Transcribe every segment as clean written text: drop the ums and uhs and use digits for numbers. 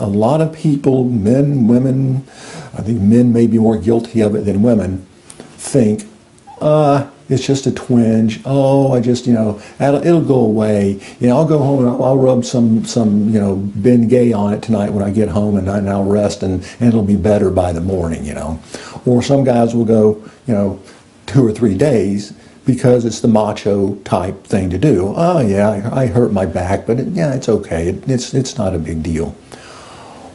A lot of people, men, women, I think men may be more guilty of it than women, think, it's just a twinge. Oh, I just, it'll go away. I'll go home and I'll rub some Ben Gay on it tonight when I get home, and I'll rest, and it'll be better by the morning, Or some guys will go, 2 or 3 days because it's the macho type thing to do. Oh, yeah, I hurt my back, but it's okay. It's not a big deal.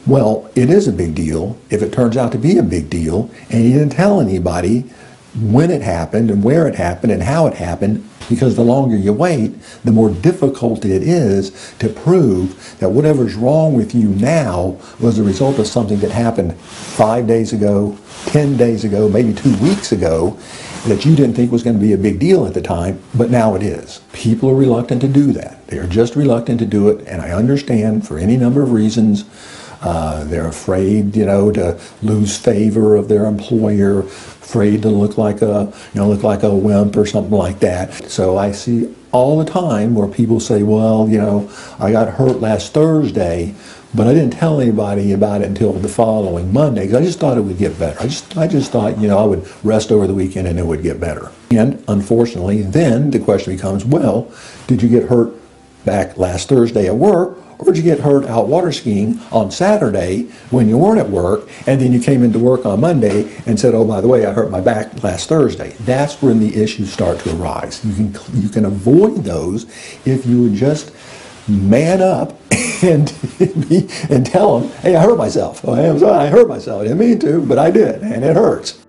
Well, it is a big deal if it turns out to be a big deal, and you didn't tell anybody when it happened and where it happened and how it happened, because the longer you wait, the more difficult it is to prove that whatever's wrong with you now was the result of something that happened 5 days ago, 10 days ago, maybe 2 weeks ago, that you didn't think was going to be a big deal at the time, but now it is. People are reluctant to do that. They are just reluctant to do it, and I understand for any number of reasons. They're afraid, to lose favor of their employer, afraid to look like a, look like a wimp or something like that. So I see all the time where people say, well, I got hurt last Thursday, but I didn't tell anybody about it until the following Monday because I just thought it would get better. I just thought, I would rest over the weekend and it would get better. And unfortunately, then the question becomes, well, did you get hurt back last Thursday at work? Or did you get hurt out water skiing on Saturday when you weren't at work, and then you came into work on Monday and said, oh, by the way, I hurt my back last Thursday? That's when the issues start to arise. You can avoid those if you would just man up and tell them, hey, I hurt myself. Oh, I'm sorry, I hurt myself. I didn't mean to, but I did, and it hurts.